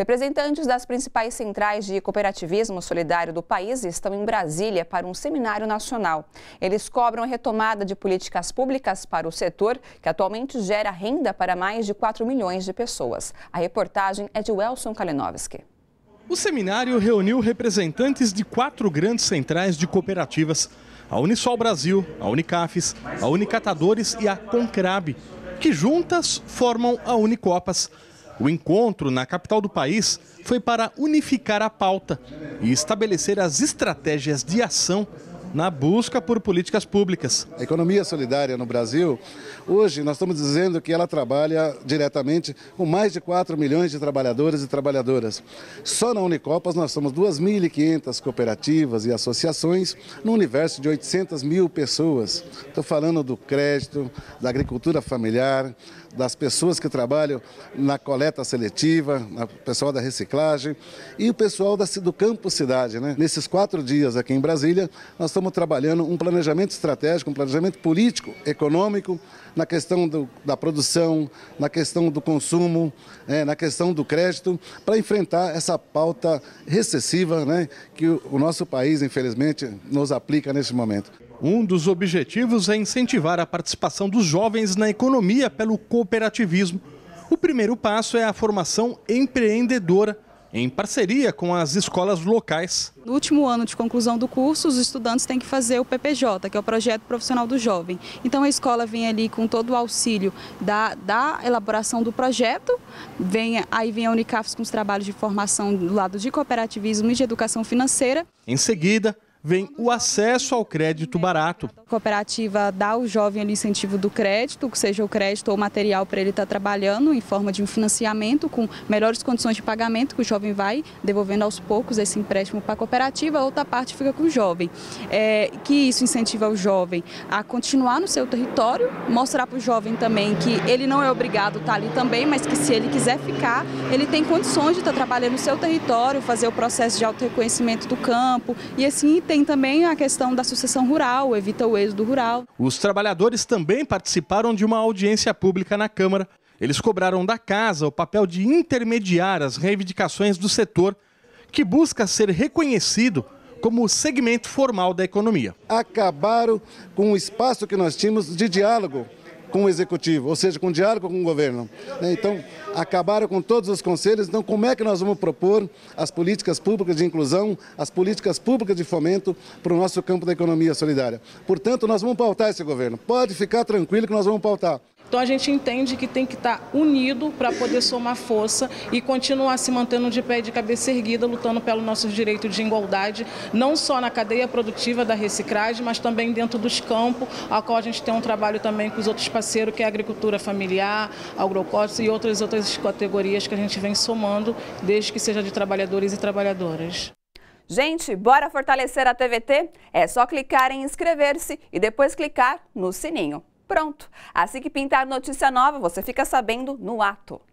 Representantes das principais centrais de cooperativismo solidário do país estão em Brasília para um seminário nacional. Eles cobram a retomada de políticas públicas para o setor, que atualmente gera renda para mais de 4 milhões de pessoas. A reportagem é de Wilson Kalinowski. O seminário reuniu representantes de 4 grandes centrais de cooperativas: a Unisol Brasil, a Unicafes, a Unicatadores e a Concrab, que juntas formam a Unicopas. O encontro na capital do país foi para unificar a pauta e estabelecer as estratégias de ação na busca por políticas públicas. A economia solidária no Brasil, hoje nós estamos dizendo que ela trabalha diretamente com mais de 4 milhões de trabalhadores e trabalhadoras. Só na Unicopas nós somos 2.500 cooperativas e associações, num universo de 800 mil pessoas. Estou falando do crédito, da agricultura familiar, das pessoas que trabalham na coleta seletiva, o pessoal da reciclagem e o pessoal do campo cidade, né? Nesses 4 dias aqui em Brasília, nós estamos trabalhando um planejamento estratégico, um planejamento político, econômico, na questão da produção, na questão do consumo, na questão do crédito, para enfrentar essa pauta recessiva, né, que o nosso país, infelizmente, nos aplica neste momento. Um dos objetivos é incentivar a participação dos jovens na economia pelo cooperativismo. O primeiro passo é a formação empreendedora, em parceria com as escolas locais. No último ano de conclusão do curso, os estudantes têm que fazer o PPJ, que é o Projeto Profissional do Jovem. Então a escola vem ali com todo o auxílio da elaboração do projeto, aí vem a Unicafes com os trabalhos de formação do lado de cooperativismo e de educação financeira. Em seguida, vem o acesso ao crédito barato. A cooperativa dá ao jovem o incentivo do crédito, que seja o crédito ou material para ele estar trabalhando, em forma de um financiamento com melhores condições de pagamento, que o jovem vai devolvendo aos poucos esse empréstimo para a cooperativa, a outra parte fica com o jovem. Que isso incentiva o jovem a continuar no seu território, mostrar para o jovem também que ele não é obrigado a estar ali também, mas que se ele quiser ficar, ele tem condições de estar trabalhando no seu território, fazer o processo de autorreconhecimento do campo e assim. Tem também a questão da sucessão rural, evita o êxodo rural. Os trabalhadores também participaram de uma audiência pública na Câmara. Eles cobraram da casa o papel de intermediar as reivindicações do setor, que busca ser reconhecido como segmento formal da economia. Acabaram com o espaço que nós tínhamos de diálogo com o executivo, ou seja, com diálogo com o governo. Então, acabaram com todos os conselhos. Então, como é que nós vamos propor as políticas públicas de inclusão, as políticas públicas de fomento para o nosso campo da economia solidária? Portanto, nós vamos pautar esse governo. Pode ficar tranquilo que nós vamos pautar. Então, a gente entende que tem que estar unido para poder somar força e continuar se mantendo de pé e de cabeça erguida, lutando pelo nosso direito de igualdade, não só na cadeia produtiva da reciclagem, mas também dentro dos campos, a qual a gente tem um trabalho também com os outros parceiros, que é a agricultura familiar, agroecologia e outras categorias que a gente vem somando, desde que seja de trabalhadores e trabalhadoras. Gente, bora fortalecer a TVT? É só clicar em inscrever-se e depois clicar no sininho. Pronto! Assim que pintar notícia nova, você fica sabendo no ato.